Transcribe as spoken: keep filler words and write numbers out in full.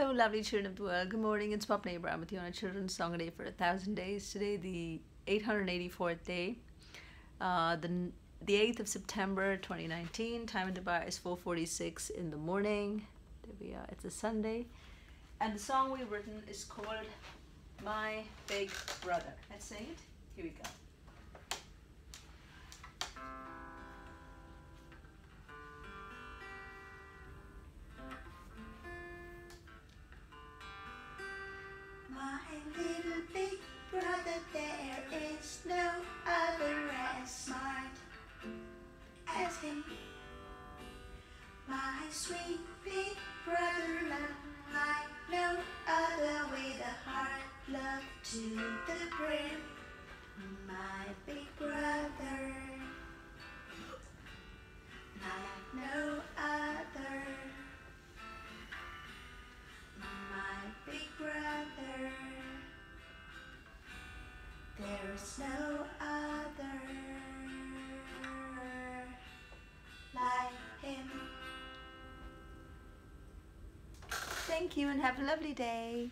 Hello lovely children of the world, good morning, it's Swapna Abraham with you on a children's song a day for a thousand days. Today the eight hundred eighty-fourth day, uh, the, the eighth of September twenty nineteen, time in Dubai is four forty-six in the morning. There we are, it's a Sunday. And the song we've written is called My Big Brother. Let's sing it, here we go. My sweet big brother love, like no other, with a heart love to the brim. My big brother, like no other. My big brother, there is no other like him. Thank you and have a lovely day.